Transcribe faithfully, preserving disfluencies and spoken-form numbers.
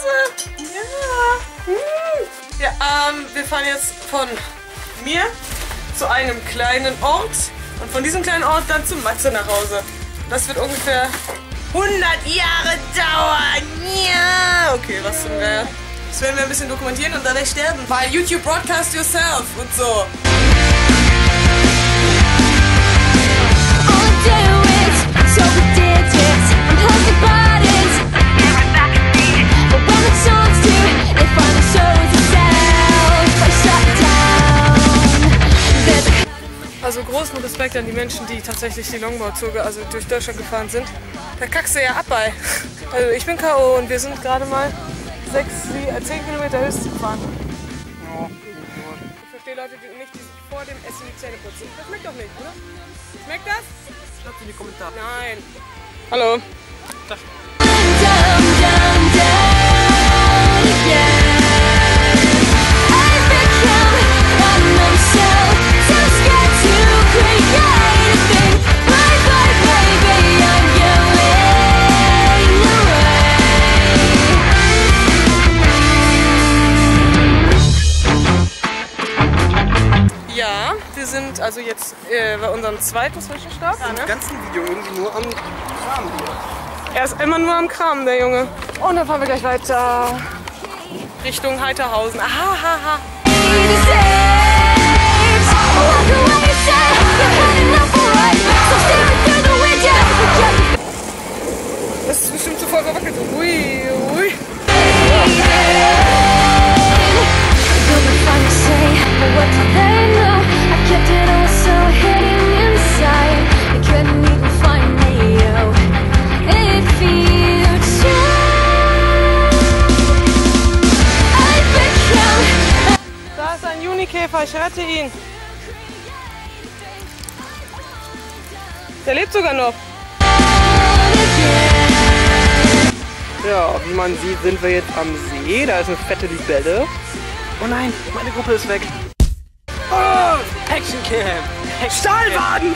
Hause. Ja. Ja, ähm, wir fahren jetzt von mir zu einem kleinen Ort und von diesem kleinen Ort dann zu Matze nach Hause. Das wird ungefähr hundert Jahre dauern. Ja. Okay, was zum Geier. Das werden wir ein bisschen dokumentieren und dadurch sterben. Weil YouTube broadcast yourself und so. Also großen Respekt an die Menschen, die tatsächlich die Longboard-Züge, also durch Deutschland gefahren sind. Da kackst du ja ab bei. Also ich bin K O und wir sind gerade mal sechs, sieben, zehn Kilometer höchst gefahren. Ja. Ich verstehe Leute die nicht, die sich vor dem Essen die Zähne putzen. Das schmeckt doch nicht, oder? Schmeckt das? Schreibt in die Kommentare. Nein. Hallo. Das. Ja, wir sind also jetzt äh, bei unserem zweiten Zwischenstopp. Ja, ne? Im ganzen Video irgendwie nur am Kram hier. Er ist immer nur am Kram, der Junge. Und dann fahren wir gleich weiter Richtung Heiterhausen. Aha, aha, aha. Das ist bestimmt zuvor gewackelt. Ui, ui. Da ist ein Junikäfer, ich rette ihn. Der lebt sogar noch. Ja, wie man sieht, sind wir jetzt am See. Da ist eine fette Libelle. Oh nein, meine Gruppe ist weg. Oh, Action Camp. Stahlbaden!